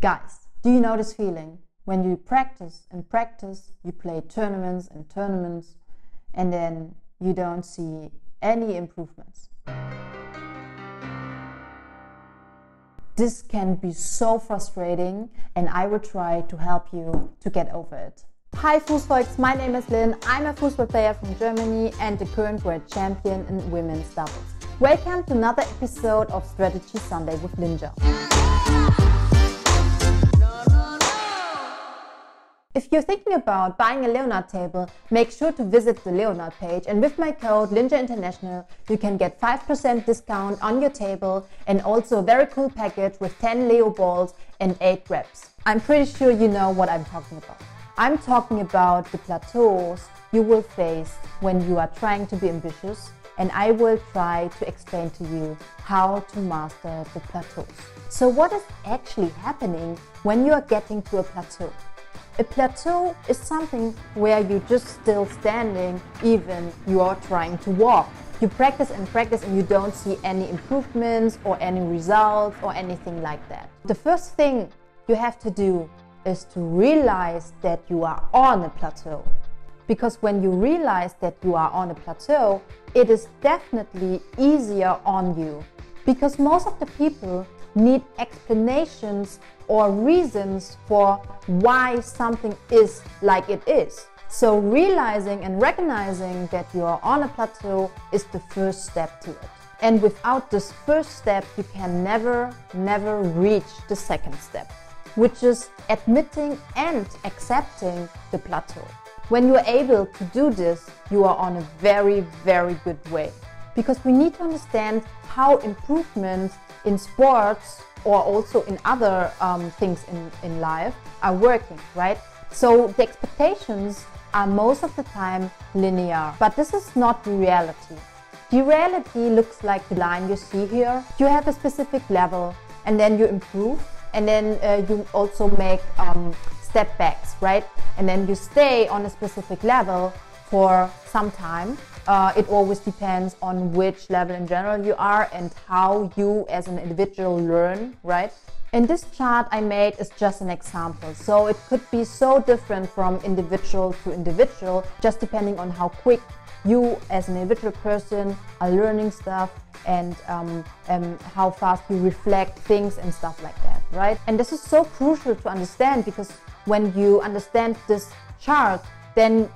Guys, do you know this feeling? When you practice and practice, you play tournaments and tournaments, and then you don't see any improvements. This can be so frustrating, and I will try to help you to get over it. Hi Fußvolks, my name is Lynn. I'm a Fußball player from Germany and the current world champion in women's doubles. Welcome to another episode of Strategy Sunday with Linhja. If you're thinking about buying a Leonhart table, make sure to visit the Leonhart page, and with my code Linhja International you can get 5% discount on your table and also a very cool package with 10 Leo balls and 8 reps. I'm pretty sure you know what I'm talking about. I'm talking about the plateaus you will face when you are trying to be ambitious, and I will try to explain to you how to master the plateaus. So what is actually happening when you are getting to a plateau? A plateau is something where you're just still standing even you are trying to walk. You practice and practice and you don't see any improvements or any results or anything like that. The first thing you have to do is to realize that you are on a plateau. Because when you realize that you are on a plateau, it is definitely easier on you. Because most of the people need explanations or reasons for why something is like it is. So realizing and recognizing that you are on a plateau is the first step to it. And without this first step, you can never reach the second step, which is admitting and accepting the plateau. When you are able to do this, you are on a very good way. Because we need to understand how improvements in sports or also in other things in life are working, right? So the expectations are most of the time linear, but this is not the reality. The reality looks like the line you see here. You have a specific level and then you improve, and then you also make step backs, right? And then you stay on a specific level for some time. It always depends on which level in general you are and how you as an individual learn, right? And this chart I made is just an example. So it could be so different from individual to individual, just depending on how quick you as an individual person are learning stuff and how fast you reflect things and stuff like that, right? And this is so crucial to understand, because when you understand this chart, then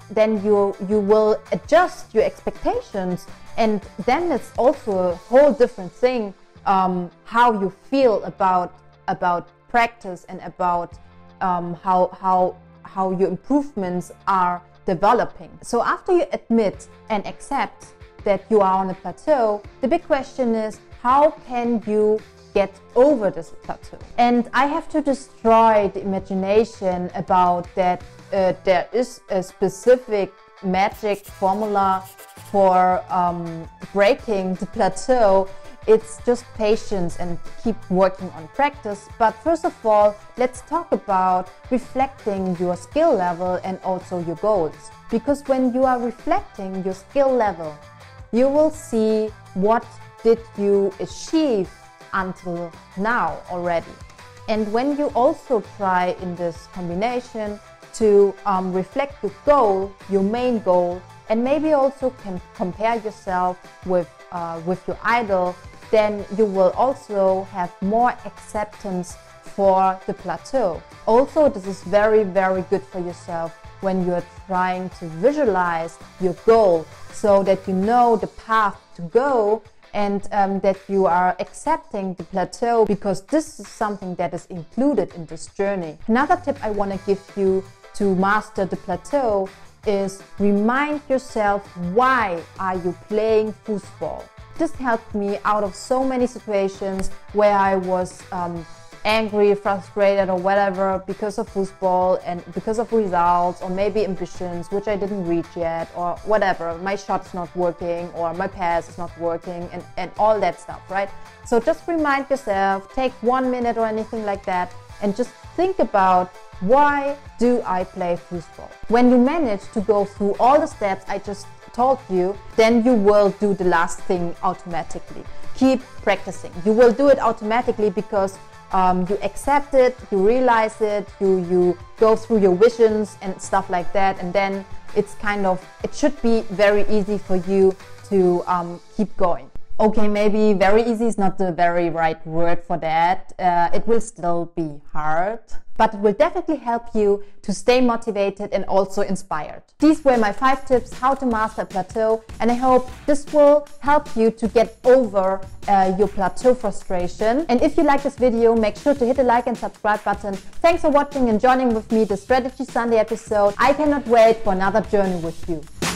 you will adjust your expectations, and then it's also a whole different thing how you feel about practice and about how your improvements are developing. So after you admit and accept that you are on a plateau, the big question is, how can you get over this plateau? And I have to destroy the imagination about that there is a specific magic formula for breaking the plateau. It's just patience and keep working on practice. But first of all, let's talk about reflecting your skill level and also your goals. Because when you are reflecting your skill level, you will see what did you achieve until now already. And when you also try in this combination to reflect your goal, your main goal, and maybe also can compare yourself with your idol, then you will also have more acceptance for the plateau. Also, this is very good for yourself when you're trying to visualize your goal, so that you know the path to go, and that you are accepting the plateau, because this is something that is included in this journey. Another tip I want to give you to master the plateau is remind yourself, why are you playing football? This helped me out of so many situations where I was angry, frustrated or whatever because of football and because of results, or maybe ambitions which I didn't reach yet, or whatever, my shot's not working or my pass is not working, and all that stuff, right? So just remind yourself, take 1 minute or anything like that, and just think about, why do I play football? When you manage to go through all the steps I just told you, then you will do the last thing automatically. Keep practicing. You will do it automatically, because you accept it, you realize it, you go through your visions and stuff like that, and then it's kind of, it should be very easy for you to keep going. Okay, maybe very easy is not the very right word for that. It will still be hard, but it will definitely help you to stay motivated and also inspired. These were my 5 tips how to master a plateau, and I hope this will help you to get over your plateau frustration. And if you like this video, make sure to hit the like and subscribe button. Thanks for watching and joining with me the Strategy Sunday episode. I cannot wait for another journey with you.